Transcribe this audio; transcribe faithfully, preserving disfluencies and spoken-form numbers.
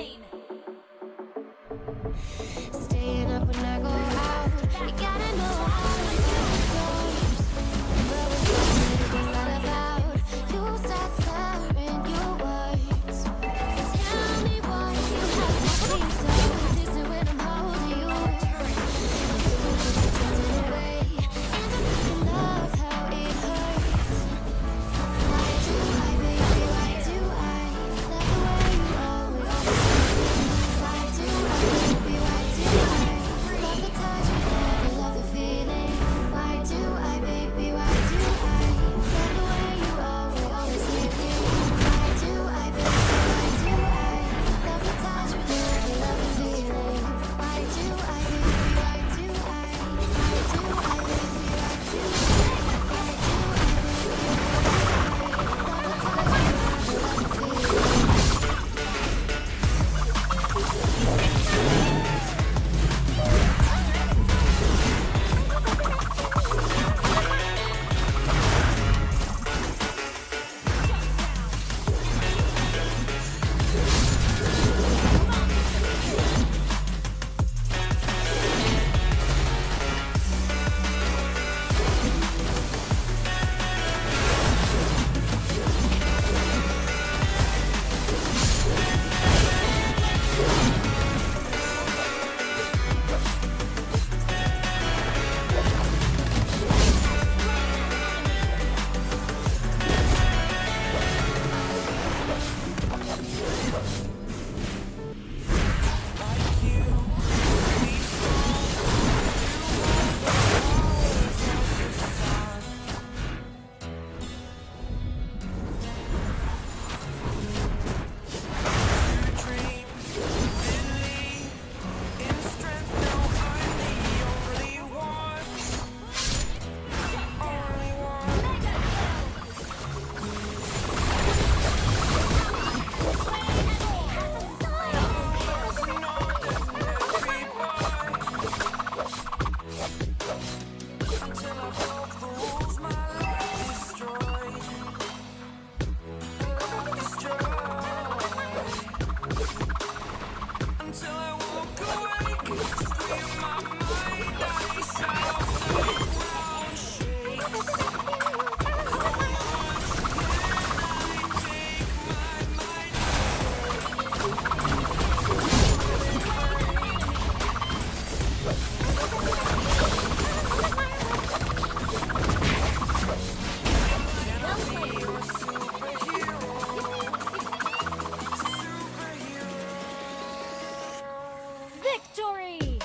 mine. Staying up when I go out, you gotta know how to go. But what about you start slurring your words? Tell me why you have to be so distant when I'm holding you. You're away, and I fucking love how it hurts. Why do I, baby? Why do I love the way you always are? Why do I, baby? Why do I love the touch you never love the feeling? Why do I, baby? Why do I love the way you always always leave me? Why do I, baby? Why do I love the touch you never love the feeling? Why do I, baby? Why do I? Why do I, baby? Why do I? Victory!